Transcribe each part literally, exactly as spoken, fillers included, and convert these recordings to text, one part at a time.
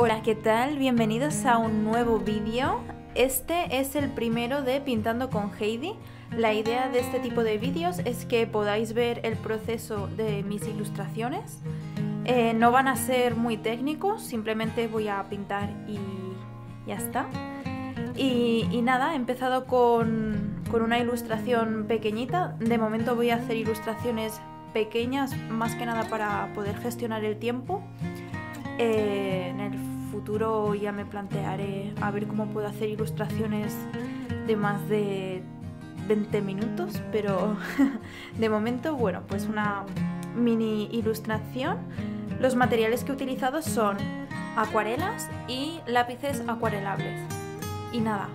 Hola, ¿qué tal? Bienvenidos a un nuevo vídeo. Este es el primero de Pintando con Heidi. La idea de este tipo de vídeos es que podáis ver el proceso de mis ilustraciones. Eh, no van a ser muy técnicos, simplemente voy a pintar y ya está. Y, y nada, he empezado con, con una ilustración pequeñita. De momento voy a hacer ilustraciones pequeñas, más que nada para poder gestionar el tiempo. Eh, en el futuro ya me plantearé a ver cómo puedo hacer ilustraciones de más de veinte minutos, pero de momento, bueno, pues una mini ilustración. Los materiales que he utilizado son acuarelas y lápices acuarelables. Y nada,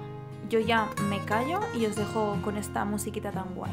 yo ya me callo y os dejo con esta musiquita tan guay.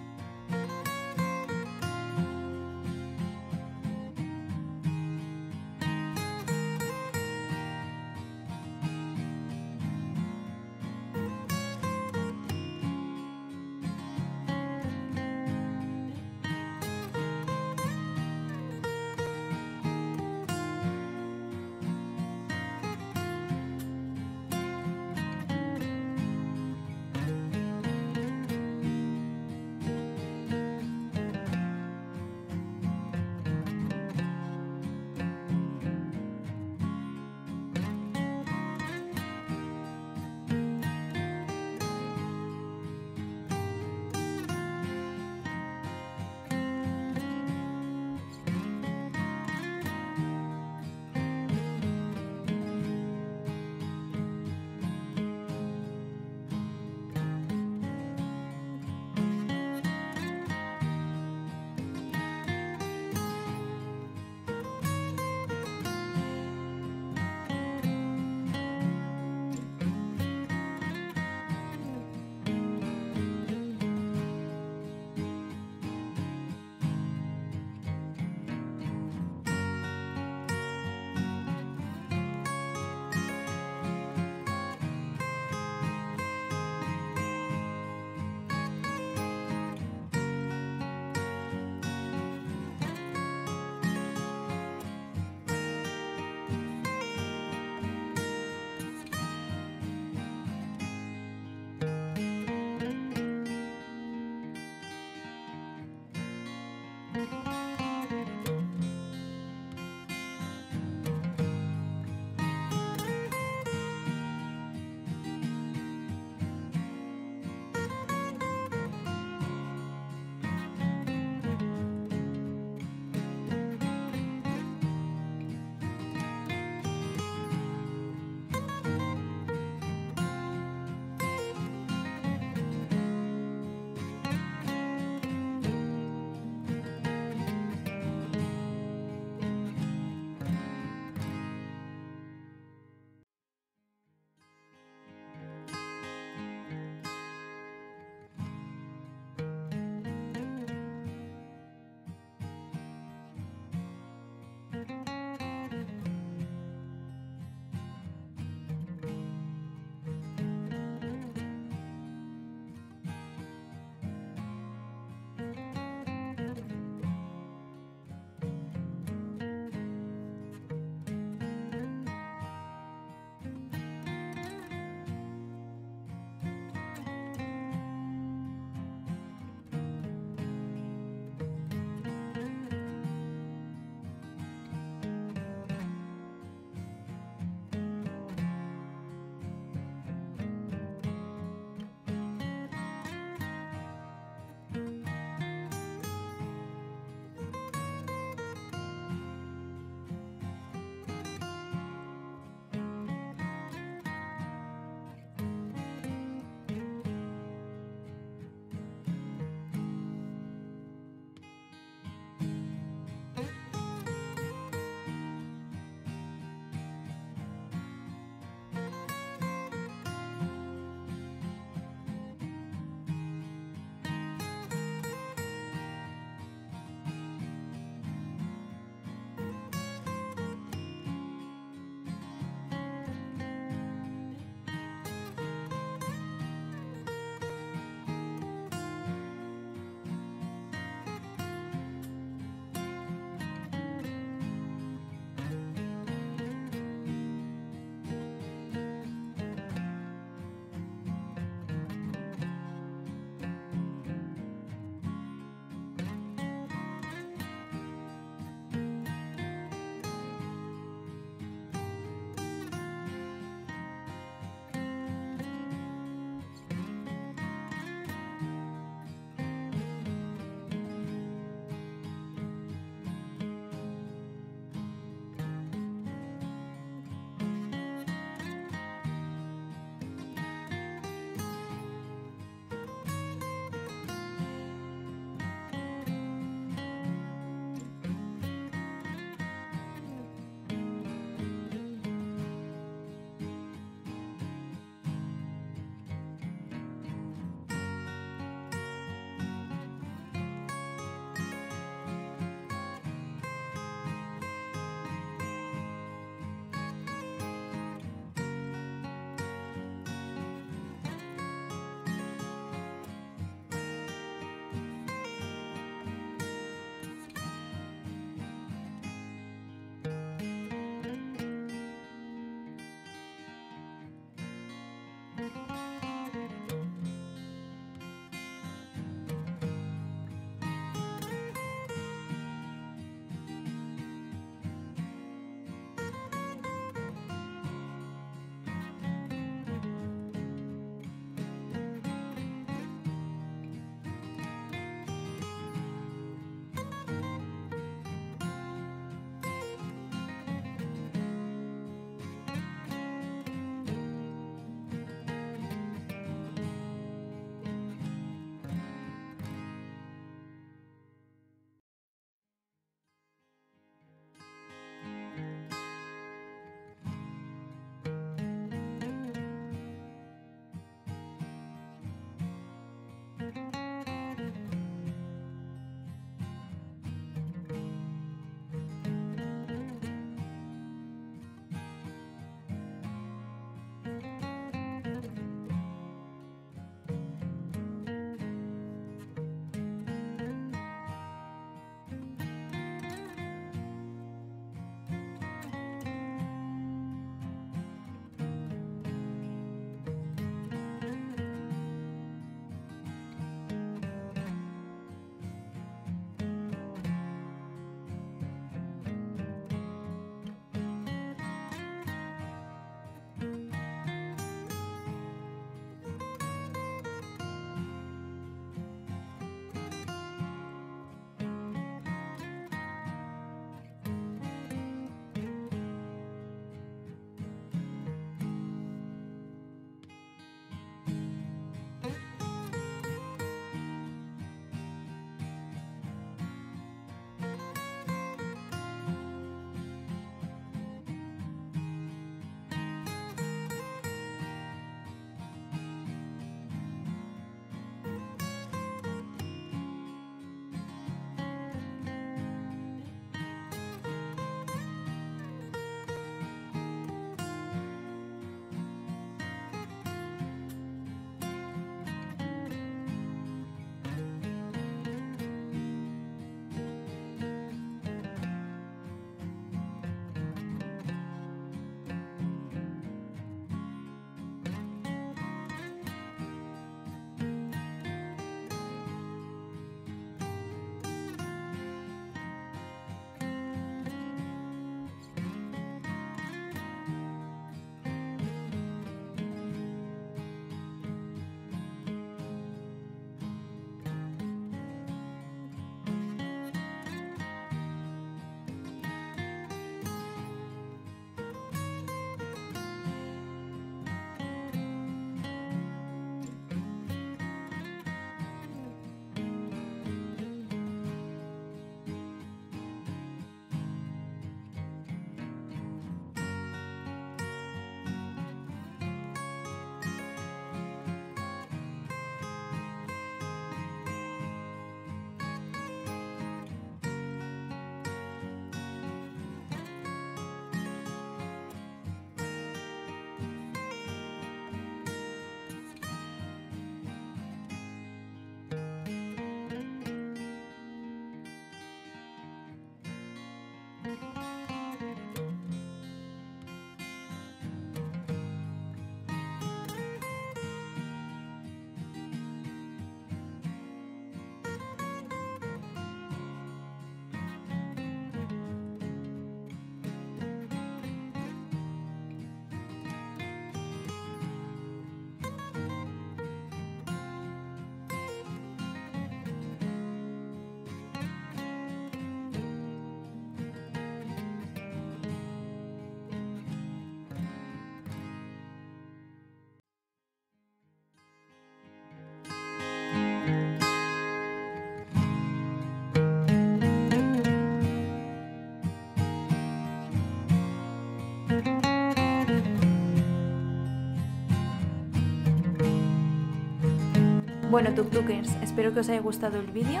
Bueno, tuktukers, espero que os haya gustado el vídeo,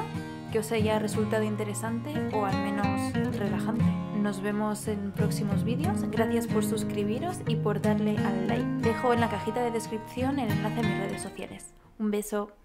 que os haya resultado interesante o al menos relajante. Nos vemos en próximos vídeos. Gracias por suscribiros y por darle al like. Dejo en la cajita de descripción el enlace a mis redes sociales. Un beso.